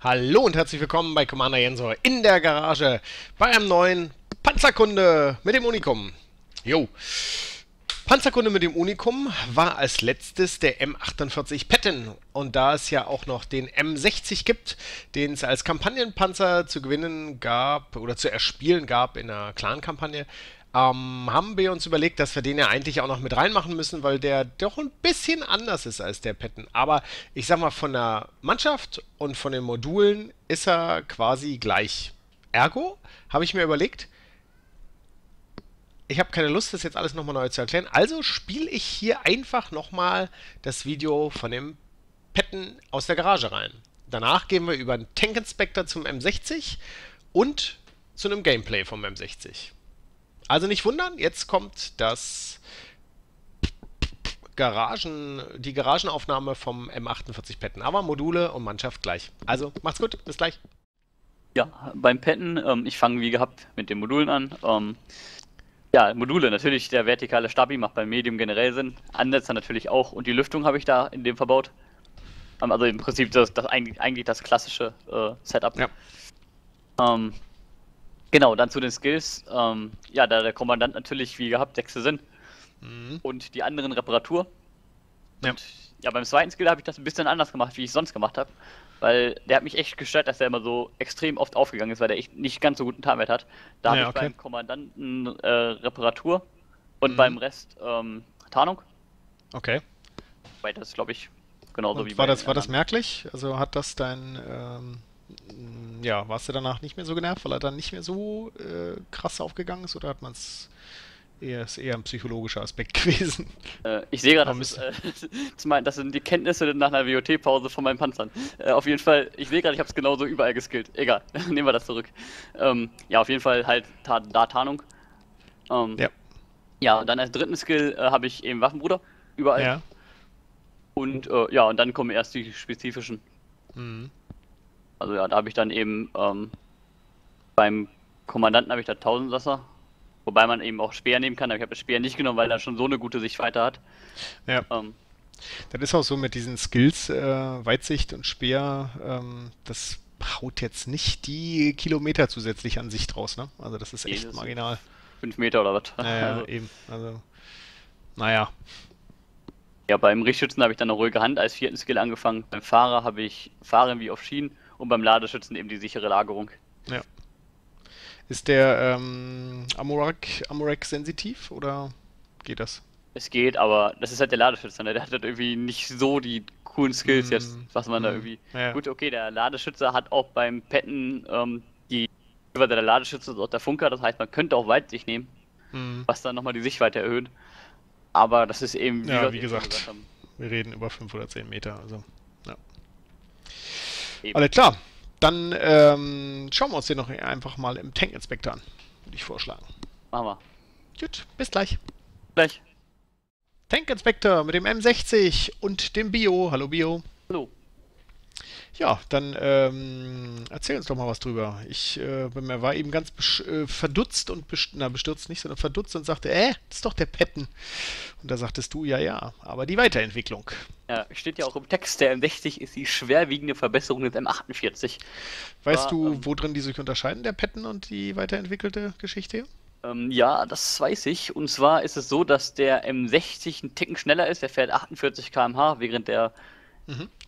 Hallo und herzlich willkommen bei Commander Jensor in der Garage bei einem neuen Panzerkunde mit dem Unikum. Jo, Panzerkunde mit dem Unikum war als letztes der M48 Patton. Und da es ja auch noch den M60 gibt, den es als Kampagnenpanzer zu gewinnen gab oder zu erspielen gab in einer Clan-Kampagne, haben wir uns überlegt, dass wir den ja eigentlich auch noch mit reinmachen müssen, weil der doch ein bisschen anders ist als der Patton. Aber ich sag mal, von der Mannschaft und von den Modulen ist er quasi gleich. Ergo habe ich mir überlegt, ich habe keine Lust, das jetzt alles nochmal neu zu erklären. Also spiele ich hier einfach nochmal das Video von dem Patton aus der Garage rein. Danach gehen wir über den Tank Inspector zum M60 und zu einem Gameplay vom M60. Also nicht wundern, jetzt kommt das die Garagenaufnahme vom M48 Patton. Aber Module und Mannschaft gleich. Also macht's gut, bis gleich. Ja, beim Patton, ich fange wie gehabt mit den Modulen an. Ja, Module, natürlich der vertikale Stabi macht beim Medium generell Sinn. Ansetzer natürlich auch und die Lüftung habe ich da in dem verbaut. Also im Prinzip eigentlich das klassische Setup. Ja. Genau, dann zu den Skills. Ja, da der Kommandant natürlich, wie gehabt, 6. Sinn. Mhm. Und die anderen Reparatur. Ja. Und ja, beim zweiten Skill habe ich das ein bisschen anders gemacht, wie ich es sonst gemacht habe. Weil der hat mich echt gestört, dass der immer so extrem oft aufgegangen ist, weil der echt nicht ganz so guten Tarnwert hat. Da habe ich beim Kommandanten Reparatur und beim Rest Tarnung. Okay. Weil das, glaube ich, genauso und wie bei den anderen. War das merklich? Also hat das dein... Ja, warst du danach nicht mehr so genervt, weil er dann nicht mehr so krass aufgegangen ist, oder hat man es eher ein psychologischer Aspekt gewesen? Ich sehe gerade, das sind die Kenntnisse nach einer WOT-Pause von meinen Panzern. Auf jeden Fall, ich sehe gerade, ich habe es genauso überall geskillt. Egal, nehmen wir das zurück. Ja, auf jeden Fall halt Tarnung. Ja. Ja, und dann als dritten Skill habe ich eben Waffenbruder überall. Ja. Und ja, und dann kommen erst die spezifischen. Mhm. Also ja, da habe ich dann eben beim Kommandanten habe ich da 1000 Sasser, wobei man eben auch Speer nehmen kann, aber ich habe das Speer nicht genommen, weil er schon so eine gute Sichtweite hat. Ja. Das ist auch so mit diesen Skills, Weitsicht und Speer, das haut jetzt nicht die Kilometer zusätzlich an Sicht raus, ne? Also das ist echt das marginal. Ist 5 Meter oder was? Naja, also. Eben. Also, naja. Ja, beim Richtschützen habe ich dann eine ruhige Hand als vierten Skill angefangen, beim Fahrer habe ich Fahren wie auf Schienen. Und beim Ladeschützen eben die sichere Lagerung. Ja. Ist der Amorak sensitiv oder geht das? Es geht, aber das ist halt der Ladeschützer, ne? Der hat halt irgendwie nicht so die coolen Skills jetzt, was man da irgendwie... Ja. Gut, okay, der Ladeschützer hat auch beim Patton der Ladeschützer ist auch der Funker, das heißt, man könnte auch Weitsicht nehmen, was dann nochmal die Sichtweite erhöht. Aber das ist eben... Ja, wie gesagt, wir reden über 510 Meter, also... Eben. Alles klar, dann schauen wir uns den noch einfach mal im Tank Inspector an, würde ich vorschlagen. Machen wir. Gut, bis gleich. Gleich. Tank Inspector mit dem M60 und dem Bio. Hallo Bio. Hallo. Ja, dann erzähl uns doch mal was drüber. Ich war eben ganz verdutzt und bestürzt nicht, sondern verdutzt und sagte, das ist doch der Patton. Und da sagtest du, ja, aber die Weiterentwicklung. Ja, steht ja auch im Text, der M60 ist die schwerwiegende Verbesserung des M48. Weißt du, wo drin die sich unterscheiden, der Patton und die weiterentwickelte Geschichte? Ja, das weiß ich. Und zwar ist es so, dass der M60 einen Ticken schneller ist, der fährt 48 km/h, während der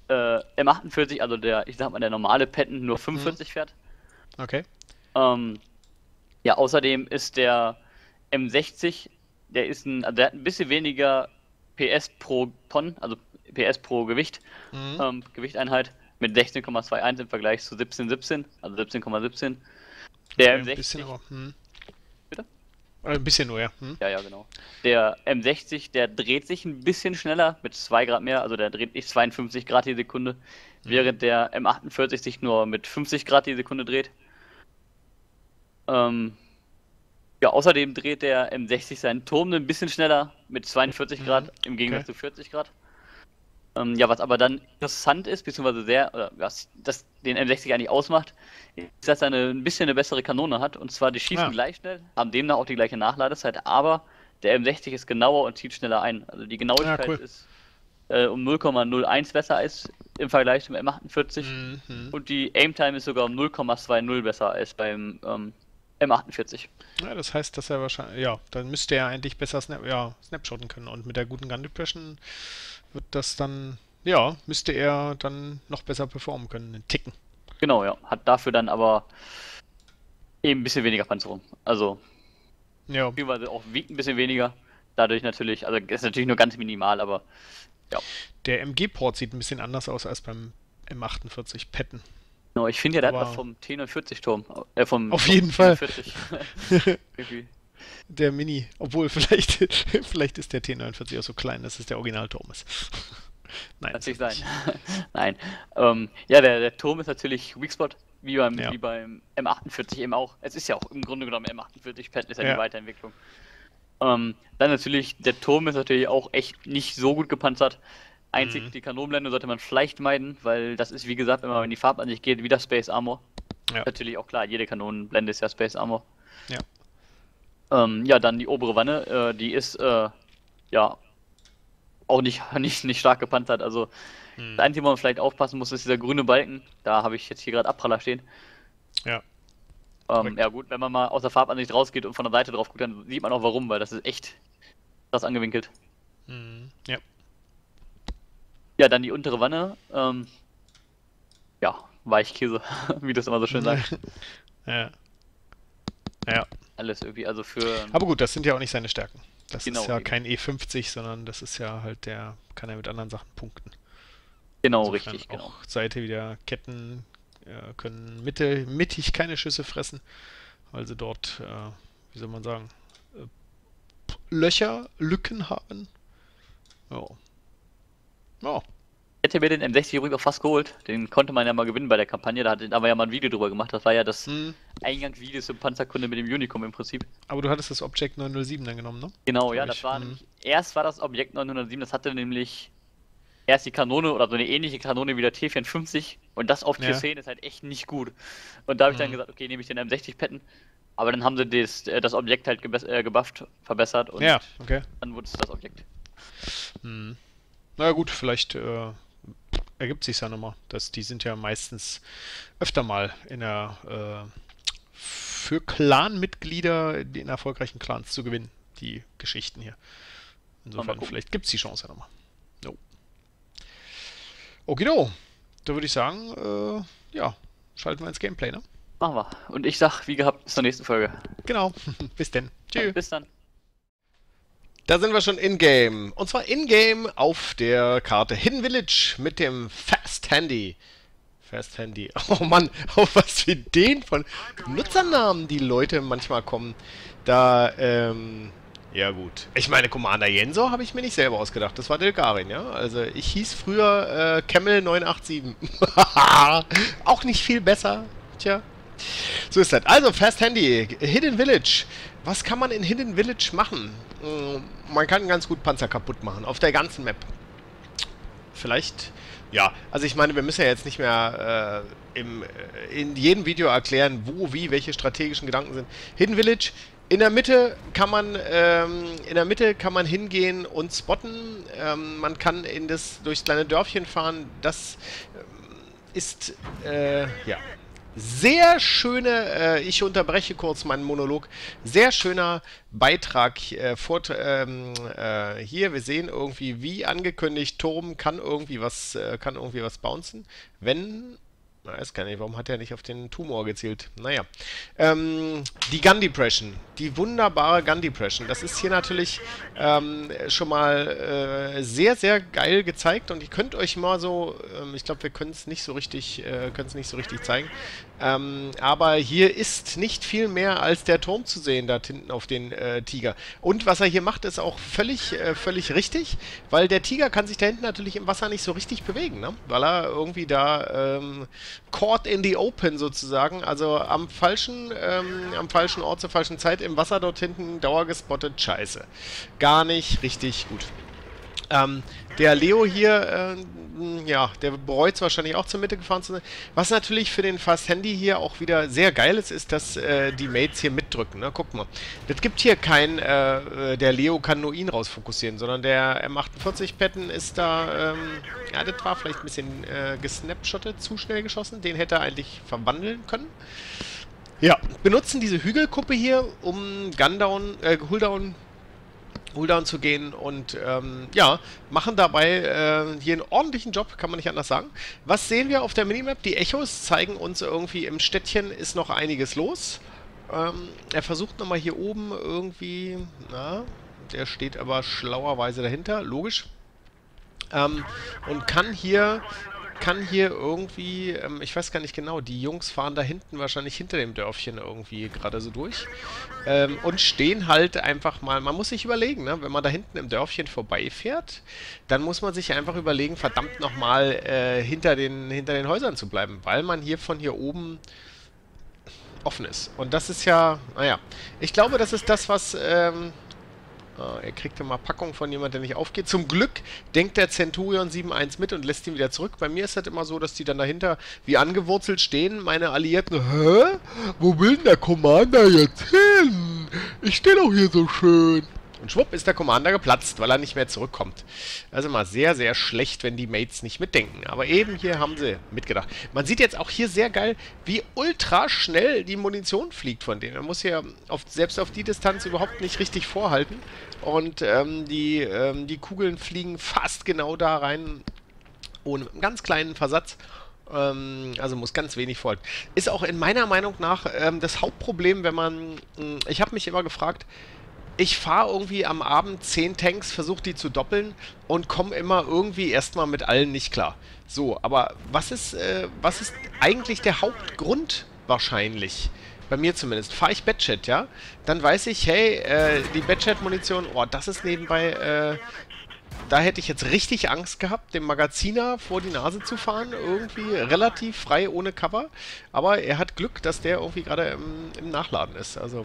M48, also der, ich sag mal, der normale Patton nur 45 fährt. Okay. Ja, außerdem ist der M60, der hat ein bisschen weniger PS pro Ton, also PS pro Gewicht, Gewichteinheit, mit 16,21 im Vergleich zu 17,17, also 17,17. Der M60... Ein bisschen, aber, bitte? Ein bisschen nur, ja. Ja, genau. Der M60, der dreht sich ein bisschen schneller, mit 2 Grad mehr, also der dreht nicht 52 Grad die Sekunde, während der M48 sich nur mit 50 Grad die Sekunde dreht. Ja, außerdem dreht der M60 seinen Turm ein bisschen schneller, mit 42 Grad, im Gegensatz zu 40 Grad. Ja, was aber dann interessant ist, beziehungsweise was das den M60 eigentlich ausmacht, ist, dass er ein bisschen eine bessere Kanone hat. Und zwar, die schießen gleich schnell, haben demnach auch die gleiche Nachladezeit, aber der M60 ist genauer und zieht schneller ein. Also die Genauigkeit ist um 0,01 besser als im Vergleich zum M48 und die Aim-Time ist sogar um 0,20 besser als beim M48. Ja, das heißt, dass er wahrscheinlich, ja, dann müsste er eigentlich besser snapshotten können und mit der guten Gun Depression wird das dann, ja, müsste er dann noch besser performen können, einen Ticken. Genau, ja, hat dafür dann aber eben ein bisschen weniger Panzerung, also ja, auch wiegt ein bisschen weniger, dadurch natürlich, also ist natürlich nur ganz minimal, aber ja. Der MG-Port sieht ein bisschen anders aus als beim M48 Patton. No, ich finde ja, der hat was vom T49-Turm. Auf jeden Fall. Der Mini. Obwohl, vielleicht ist der T49 auch so klein, dass es der Original-Turm ist. Nein. Kann nicht sein. Nein. Ja, der Turm ist natürlich Weakspot, wie beim M48 eben auch. Es ist ja auch im Grunde genommen M48 Patton ist ja die Weiterentwicklung. Dann natürlich, der Turm ist natürlich auch echt nicht so gut gepanzert. Einzig die Kanonenblende sollte man vielleicht meiden, weil das ist, wie gesagt, wenn man in die Farbansicht geht, wieder Space Armor. Ja. Natürlich auch klar, jede Kanonenblende ist ja Space Armor. Ja, ja, dann die obere Wanne, die ist ja auch nicht stark gepanzert. Also das Einzige, wo man vielleicht aufpassen muss, ist dieser grüne Balken. Da habe ich jetzt hier gerade Abpraller stehen. Ja. Ja gut, wenn man mal aus der Farbansicht rausgeht und von der Seite drauf guckt, dann sieht man auch warum, weil das ist echt krass angewinkelt. Ja. Ja, dann die untere Wanne. Ja, Weichkäse, wie das immer so schön sagt. Ja. Ja. Alles irgendwie, also für... Aber gut, das sind ja auch nicht seine Stärken. Das ist ja kein E50, sondern das ist ja halt der... Kann er mit anderen Sachen punkten. Genau, insofern richtig, genau. Auch Seite wieder Ketten... können mittig keine Schüsse fressen. Also dort, wie soll man sagen, Löcher, Lücken haben. Oh. Oh. Ich hätte mir den M60 übrigens auch fast geholt. Den konnte man ja mal gewinnen bei der Kampagne. Da hat aber ja mal ein Video drüber gemacht. Das war ja das Eingangsvideo zum Panzerkunde mit dem Unikum im Prinzip. Aber du hattest das Objekt 907 dann genommen, ne? Genau, ja. Das war nämlich, erst war das Objekt 907. Das hatte nämlich... erst die Kanone oder so eine ähnliche Kanone wie der T54 und das auf Tier 10 ist halt echt nicht gut. Und da habe ich dann gesagt, okay, nehme ich den M60 Patton, aber dann haben sie das Objekt halt gebufft, verbessert und dann wurde es das Objekt. Naja gut, vielleicht ergibt sich ja nochmal, dass die sind ja meistens öfter mal in der für Clan-Mitglieder in erfolgreichen Clans zu gewinnen, die Geschichten hier. Insofern, vielleicht gibt es die Chance ja nochmal. Okay, da würde ich sagen, ja, schalten wir ins Gameplay, ne? Machen wir. Und ich sag, wie gehabt, bis zur nächsten Folge. Genau, bis denn. Tschüss. Ja, bis dann. Da sind wir schon in-game. Und zwar in-game auf der Karte Hidden Village mit dem Fasthandy. Fasthandy. Oh Mann, auf was für den von Nutzernamen die Leute manchmal kommen. Da, ja gut. Ich meine, Commander Jensor habe ich mir nicht selber ausgedacht. Das war Dilkarin, ja? Also ich hieß früher Camel987. Auch nicht viel besser. Tja. So ist das. Also Fasthandy, Hidden Village. Was kann man in Hidden Village machen? Man kann ganz gut Panzer kaputt machen. Auf der ganzen Map. Vielleicht... Ja, also ich meine, wir müssen ja jetzt nicht mehr in jedem Video erklären, wo, wie, welche strategischen Gedanken sind. Hidden Village... In der Mitte kann man hingehen und spotten. Man kann in das durchs kleine Dörfchen fahren. Das ist ja sehr schöne. Ich unterbreche kurz meinen Monolog. Sehr schöner Beitrag. Hier wir sehen irgendwie wie angekündigt Turm kann irgendwie was bouncen, wenn ich weiß gar nicht, warum hat er nicht auf den Tumor gezielt? Naja. Die Gun Depression. Die wunderbare Gun Depression. Das ist hier natürlich schon mal sehr, sehr geil gezeigt. Und ihr könnt euch mal so... ich glaube, wir können es nicht so richtig zeigen. Aber hier ist nicht viel mehr als der Turm zu sehen, da hinten auf den Tiger. Und was er hier macht, ist auch völlig, völlig richtig. Weil der Tiger kann sich da hinten natürlich im Wasser nicht so richtig bewegen, ne? Weil er irgendwie da... caught in the open sozusagen, also am falschen Ort zur falschen Zeit im Wasser dort hinten, dauergespottet, scheiße. Gar nicht richtig gut. Der Leo hier, ja, der bereut es wahrscheinlich auch zur Mitte gefahren zu sein. Was natürlich für den Fasthandy hier auch wieder sehr geil ist, ist, dass die Mates hier mitdrücken. Ne? Guck mal. Das gibt hier kein, der Leo kann nur ihn rausfokussieren, sondern der M48 Patton ist da, ja, das war vielleicht ein bisschen gesnapshottet, zu schnell geschossen. Den hätte er eigentlich verwandeln können. Ja, benutzen diese Hügelkuppe hier, um Gundown, Hulldown zu gehen und ja, machen dabei hier einen ordentlichen Job, kann man nicht anders sagen. Was sehen wir auf der Minimap? Die Echos zeigen uns irgendwie, im Städtchen ist noch einiges los. Er versucht nochmal hier oben irgendwie, na, der steht aber schlauerweise dahinter, logisch. Und kann hier irgendwie, ich weiß gar nicht genau, die Jungs fahren da hinten wahrscheinlich hinter dem Dörfchen irgendwie gerade so durch und stehen halt einfach mal, man muss sich überlegen, ne? Wenn man da hinten im Dörfchen vorbeifährt, dann muss man sich einfach überlegen, verdammt nochmal hinter den Häusern zu bleiben, weil man hier von hier oben offen ist. Und das ist ja, naja, ich glaube, das ist das, was... er kriegt immer Packung von jemandem, der nicht aufgeht. Zum Glück denkt der Centurion 7.1 mit und lässt ihn wieder zurück. Bei mir ist das immer so, dass die dann dahinter wie angewurzelt stehen. Meine Alliierten, hä? Wo will denn der Commander jetzt hin? Ich stehe doch hier so schön. Und schwupp ist der Commander geplatzt, weil er nicht mehr zurückkommt. Also mal sehr, sehr schlecht, wenn die Mates nicht mitdenken. Aber eben hier haben sie mitgedacht. Man sieht jetzt auch hier sehr geil, wie ultra schnell die Munition fliegt von denen. Man muss hier selbst auf die Distanz überhaupt nicht richtig vorhalten. Und die Kugeln fliegen fast genau da rein, ohne einen ganz kleinen Versatz. Also muss ganz wenig folgen. Ist auch in meiner Meinung nach das Hauptproblem, wenn man... ich habe mich immer gefragt... Ich fahre irgendwie am Abend 10 Tanks, versuche die zu doppeln und komme immer irgendwie erstmal mit allen nicht klar. So, aber was ist eigentlich der Hauptgrund wahrscheinlich? Bei mir zumindest. Fahre ich Batchat, ja? Dann weiß ich, hey, die Batchat-Munition, oh, das ist nebenbei, da hätte ich jetzt richtig Angst gehabt, dem Magaziner vor die Nase zu fahren, irgendwie relativ frei, ohne Cover. Aber er hat Glück, dass der irgendwie gerade im Nachladen ist. Also,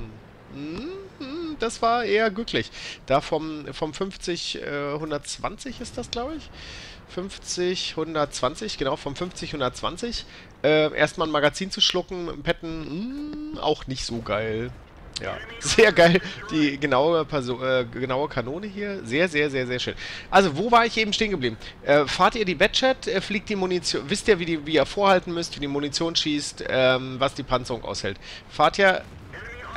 das war eher glücklich. Da vom 50, 120 ist das, glaube ich. 50, 120, genau, vom 50, 120. Erstmal ein Magazin zu schlucken, im Patten, auch nicht so geil. Ja, sehr geil. Die genaue Kanone hier. Sehr, sehr, sehr, sehr schön. Also, wo war ich eben stehen geblieben? Fahrt ihr die Batchat, fliegt die Munition... Wisst ihr, wie ihr vorhalten müsst, wie die Munition schießt, was die Panzerung aushält. Fahrt ihr...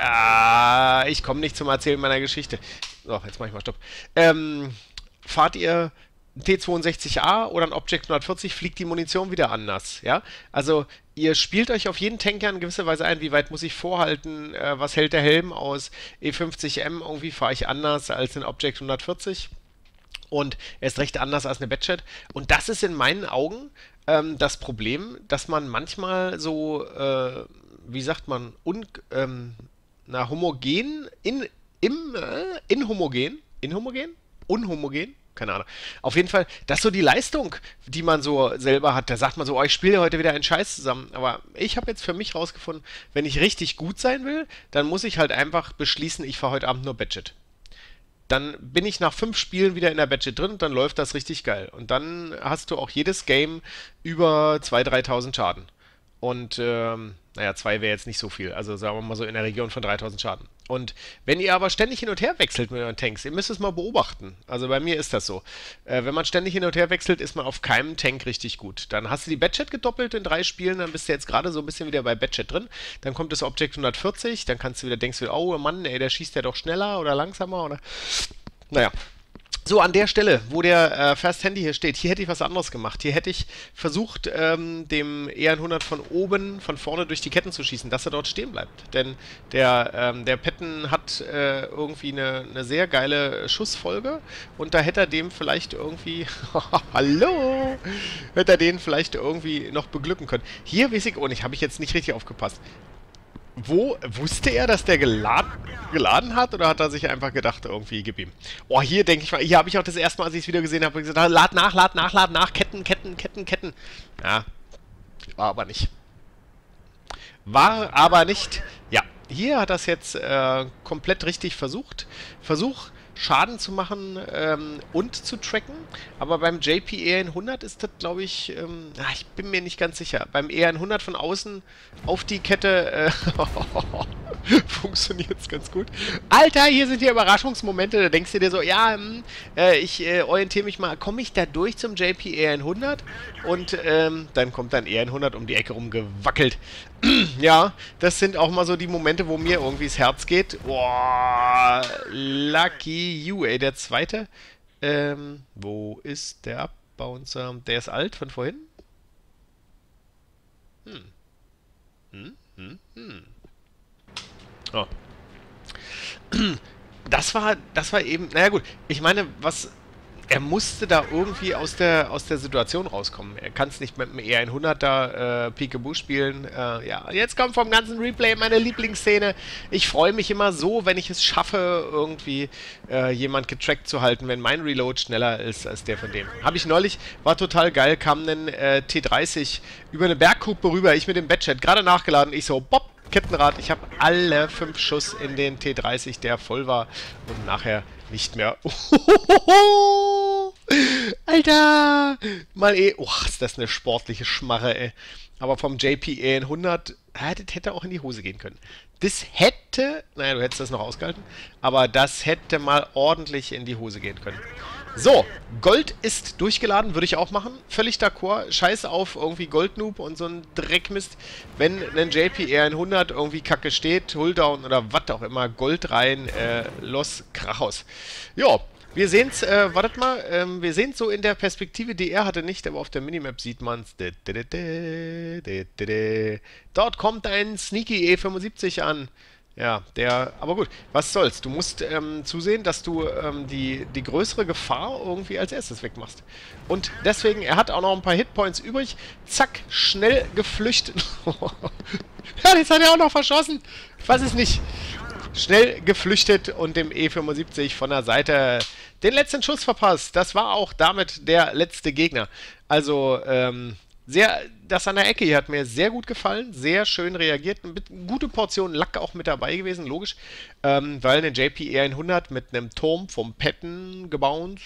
Ah, ich komme nicht zum Erzählen meiner Geschichte. So, jetzt mache ich mal Stopp. Fahrt ihr T62A oder ein Objekt 140, fliegt die Munition wieder anders, ja? Also, ihr spielt euch auf jeden Tanker in gewisser Weise ein, wie weit muss ich vorhalten, was hält der Helm aus, E50M, irgendwie fahre ich anders als ein Objekt 140 und erst recht anders als eine Batchat. Und das ist in meinen Augen das Problem, dass man manchmal so, wie sagt man, unhomogen? Keine Ahnung. Auf jeden Fall, das ist so die Leistung, die man so selber hat. Da sagt man so, oh, ich spiele heute wieder einen Scheiß zusammen. Aber ich habe jetzt für mich rausgefunden, wenn ich richtig gut sein will, dann muss ich halt einfach beschließen, ich fahre heute Abend nur Batchat. Dann bin ich nach 5 Spielen wieder in der Batchat drin und dann läuft das richtig geil. Und dann hast du auch jedes Game über 2.000, 3.000 Schaden. Und, naja, 2 wäre jetzt nicht so viel. Also sagen wir mal so in der Region von 3.000 Schaden. Und wenn ihr aber ständig hin und her wechselt mit euren Tanks, ihr müsst es mal beobachten. Also bei mir ist das so. Wenn man ständig hin und her wechselt, ist man auf keinem Tank richtig gut. Dann hast du die Batchat gedoppelt in 3 Spielen, dann bist du jetzt gerade so ein bisschen wieder bei Batchat drin. Dann kommt das Objekt 140, dann kannst du wieder, denkst du, oh Mann, ey, der schießt ja doch schneller oder langsamer oder... Naja. So, an der Stelle, wo der Fasthandy hier steht, hier hätte ich was anderes gemacht. Hier hätte ich versucht, dem E100 von oben, von vorne durch die Ketten zu schießen, dass er dort stehen bleibt. Denn der Patton hat irgendwie eine sehr geile Schussfolge und da hätte er dem vielleicht irgendwie... Hallo! Hätte er den vielleicht irgendwie noch beglücken können. Hier, weiß ich auch nicht, habe ich jetzt nicht richtig aufgepasst. Wusste er, dass der geladen hat oder hat er sich einfach gedacht, irgendwie gib ihm? Oh, hier denke ich mal, hier habe ich auch das erste Mal, als ich es wieder gesehen habe, gesagt, lad nach, Ketten. Ja, war aber nicht. Ja, hier hat das jetzt komplett richtig versucht. Versuch, Schaden zu machen und zu tracken. Aber beim JP-E100 ist das, glaube ich, ich bin mir nicht ganz sicher. Beim E100 von außen auf die Kette funktioniert es ganz gut. Alter, hier sind die Überraschungsmomente. Da denkst du dir so, ja, ich orientiere mich mal. Komme ich da durch zum JP-E100? Und dann kommt dann E100 um die Ecke rumgewackelt. Ja, das sind auch mal so die Momente, wo mir irgendwie das Herz geht. Boah, lucky you, ey. Der zweite, wo ist der Abbouncer? Der ist alt von vorhin? Oh. Das war eben, naja gut, ich meine, was... Er musste da irgendwie aus der Situation rauskommen. Er kann es nicht mit einem E100 da Peekaboo spielen. Ja, jetzt kommt vom ganzen Replay meine Lieblingsszene. Ich freue mich immer so, wenn ich es schaffe, irgendwie jemand getrackt zu halten, wenn mein Reload schneller ist als der von dem. Habe ich neulich, war total geil, kam ein T30 über eine Bergkuppe rüber. Ich mit dem Batchat gerade nachgeladen. Ich so, bopp, Kettenrad. Ich habe alle 5 Schuss in den T30, der voll war und nachher nicht mehr. Alter! Mal eh. Oh, ist das eine sportliche Schmarre, ey. Aber vom JP-E100, das hätte auch in die Hose gehen können. Das hätte, naja, du hättest das noch ausgehalten, aber das hätte mal ordentlich in die Hose gehen können. So, Gold ist durchgeladen, würde ich auch machen. Völlig d'accord. Scheiß auf irgendwie Goldnoob und so ein Dreckmist. Wenn ein JP-E100 irgendwie kacke steht, Hulldown oder was auch immer, Gold rein, los, Krachhaus. Jo. Wir sehen es, wartet mal, wir sehen es so in der Perspektive, die er hatte nicht, aber auf der Minimap sieht man es. Dort kommt ein sneaky E75 an. Ja, der, aber gut, was soll's. Du musst zusehen, dass du die größere Gefahr irgendwie als erstes wegmachst. Und deswegen, er hat auch noch ein paar Hitpoints übrig. Zack, schnell geflüchtet. Ja, das hat er auch noch verschossen. Ich weiß es nicht. Schnell geflüchtet und dem E75 von der Seite den letzten Schuss verpasst. Das war auch damit der letzte Gegner. Also, das an der Ecke hier hat mir sehr gut gefallen. Sehr schön reagiert. Eine gute Portion Lack auch mit dabei gewesen, logisch. Weil eine JP-E100 mit einem Turm vom Patton gebounced.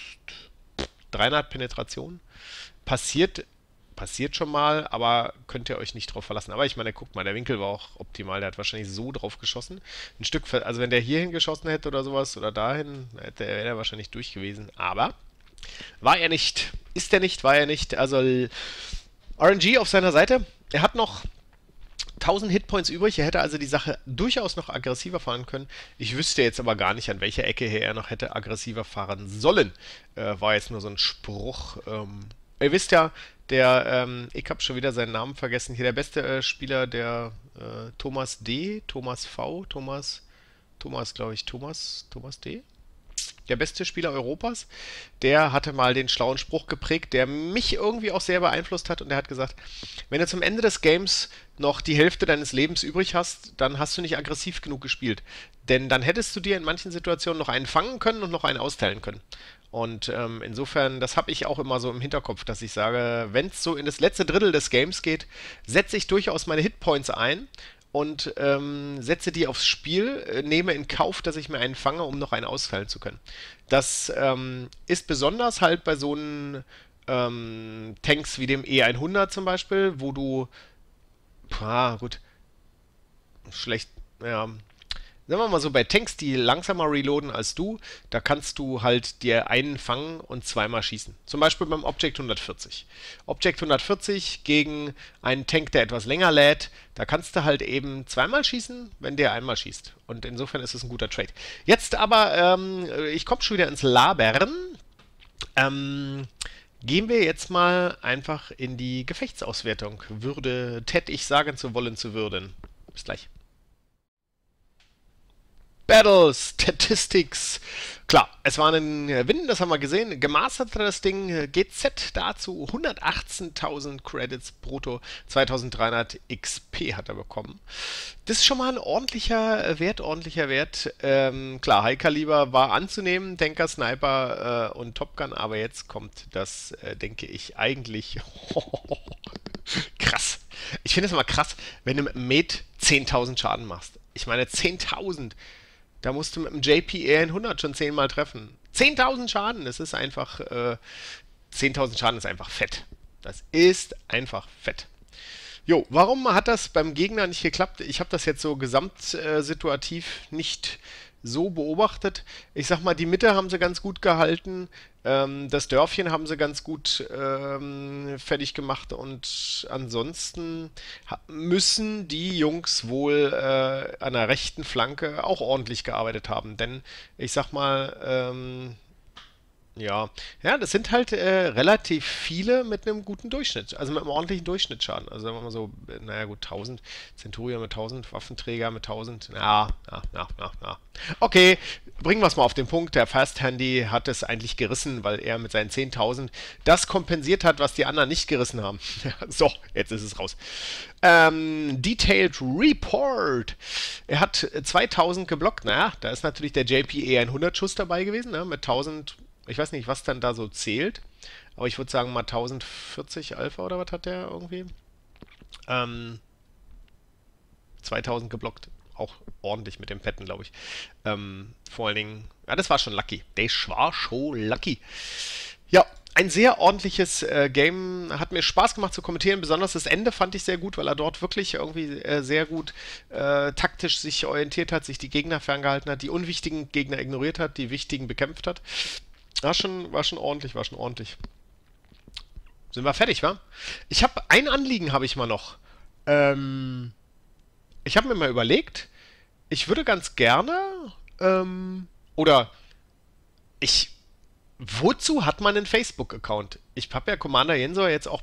300 Penetration. Passiert schon mal, aber könnt ihr euch nicht drauf verlassen. Aber ich meine, guckt mal, der Winkel war auch optimal. Der hat wahrscheinlich so drauf geschossen. Ein Stück, also wenn der hierhin geschossen hätte oder sowas oder dahin, wäre er wahrscheinlich durch gewesen. Aber war er nicht. Ist er nicht, war er nicht. Also RNG auf seiner Seite. Er hat noch 1000 Hitpoints übrig. Er hätte also die Sache durchaus noch aggressiver fahren können. Ich wüsste jetzt aber gar nicht, an welcher Ecke er noch hätte aggressiver fahren sollen. War jetzt nur so ein Spruch. Ihr wisst ja, ich habe schon wieder seinen Namen vergessen. Hier der beste Spieler, der Thomas D., Thomas V., Thomas D., der beste Spieler Europas, der hatte mal den schlauen Spruch geprägt, der mich irgendwie auch sehr beeinflusst hat. Und der hat gesagt, wenn du zum Ende des Games noch die Hälfte deines Lebens übrig hast, dann hast du nicht aggressiv genug gespielt. Denn dann hättest du dir in manchen Situationen noch einen fangen können und noch einen austeilen können. Und insofern, das habe ich auch immer so im Hinterkopf, dass ich sage, wenn es so in das letzte Drittel des Games geht, setze ich durchaus meine Hitpoints ein und setze die aufs Spiel, nehme in Kauf, dass ich mir einen fange, um noch einen austeilen zu können. Das ist besonders halt bei so einem Tanks wie dem E100 zum Beispiel, wo du... gut. Schlecht, ja... Sagen wir mal so, bei Tanks, die langsamer reloaden als du, da kannst du halt dir einen fangen und zweimal schießen. Zum Beispiel beim Objekt 140. Objekt 140 gegen einen Tank, der etwas länger lädt, da kannst du halt eben zweimal schießen, wenn der einmal schießt. Und insofern ist es ein guter Trade. Jetzt aber, ich komme schon wieder ins Labern. Gehen wir jetzt mal einfach in die Gefechtsauswertung. Würde Ted ich sagen zu wollen zu würden. Bis gleich. Battles, Statistics. Klar, es war ein Win, das haben wir gesehen. Gemastert das Ding. GZ dazu 118.000 Credits brutto. 2300 XP hat er bekommen. Das ist schon mal ein ordentlicher Wert, klar, High-Kaliber war anzunehmen. Denker, Sniper und Top Gun. Aber jetzt kommt das, denke ich, eigentlich... krass. Ich finde es immer krass, wenn du mit Med 10.000 Schaden machst. Ich meine, 10.000... Da musst du mit dem JP-E100 schon 10-mal treffen. 10.000 Schaden, das ist einfach... 10.000 Schaden ist einfach fett. Das ist einfach fett. Jo, warum hat das beim Gegner nicht geklappt? Ich habe das jetzt so gesamtsituativ nicht so beobachtet. Ich sag mal, die Mitte haben sie ganz gut gehalten. Das Dörfchen haben sie ganz gut fertig gemacht. Und ansonsten müssen die Jungs wohl an der rechten Flanke auch ordentlich gearbeitet haben. Denn ich sag mal... Ja, das sind halt relativ viele mit einem guten Durchschnitt, also mit einem ordentlichen Durchschnittsschaden. Also sagen wir mal so, naja gut, 1000 Centurion mit 1000, Waffenträger mit 1000, na. Okay, bringen wir es mal auf den Punkt. Der Fasthandy hat es eigentlich gerissen, weil er mit seinen 10.000 das kompensiert hat, was die anderen nicht gerissen haben. So, jetzt ist es raus. Detailed Report. Er hat 2000 geblockt. Naja, da ist natürlich der JP-E100-Schuss dabei gewesen, ne? Mit 1000... Ich weiß nicht, was dann da so zählt, aber ich würde sagen mal 1040 Alpha oder was hat der irgendwie? 2000 geblockt, auch ordentlich mit dem Patton, glaube ich. Vor allen Dingen, ja, das war schon lucky. Das war schon lucky. Ja, ein sehr ordentliches Game. Hat mir Spaß gemacht zu kommentieren. Besonders das Ende fand ich sehr gut, weil er dort wirklich irgendwie sehr gut taktisch sich orientiert hat, sich die Gegner ferngehalten hat, die unwichtigen Gegner ignoriert hat, die wichtigen bekämpft hat. War schon ordentlich. Sind wir fertig, wa? Ein Anliegen habe ich mal noch. Ich habe mir mal überlegt, ich würde ganz gerne, wozu hat man einen Facebook-Account? Ich habe ja Commander Jensor jetzt auch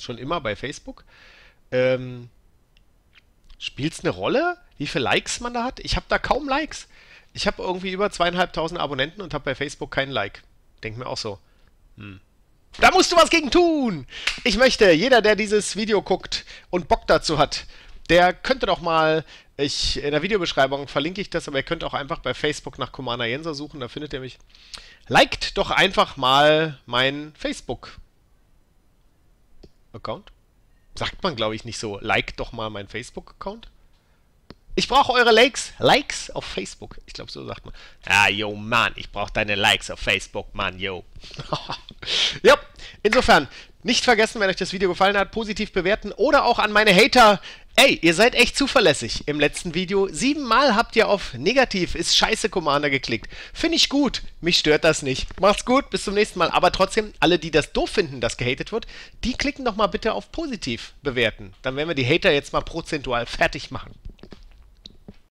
schon immer bei Facebook. Spielt es eine Rolle, wie viele Likes man da hat? Ich habe da kaum Likes. Ich habe irgendwie über 2500 Abonnenten und habe bei Facebook keinen Like. Denke mir auch so. Da musst du was gegen tun! Ich möchte, jeder, der dieses Video guckt und Bock dazu hat, der könnte doch mal... in der Videobeschreibung verlinke ich das, aber ihr könnt auch einfach bei Facebook nach Commander Jensor suchen, da findet ihr mich. Liked doch einfach mal meinen Facebook-Account. Sagt man, glaube ich, nicht so. Liked doch mal meinen Facebook-Account. Ich brauche eure Likes. Likes auf Facebook. Ich glaube, so sagt man. Ah, yo, Mann, ich brauche deine Likes auf Facebook, Mann, yo. Ja, insofern, nicht vergessen, wenn euch das Video gefallen hat, positiv bewerten oder auch an meine Hater. Ey, ihr seid echt zuverlässig. Im letzten Video 7-mal habt ihr auf negativ ist scheiße Commander geklickt. Finde ich gut. Mich stört das nicht. Macht's gut, bis zum nächsten Mal. Aber trotzdem, alle, die das doof finden, dass gehatet wird, die klicken doch mal bitte auf positiv bewerten. Dann werden wir die Hater jetzt mal prozentual fertig machen.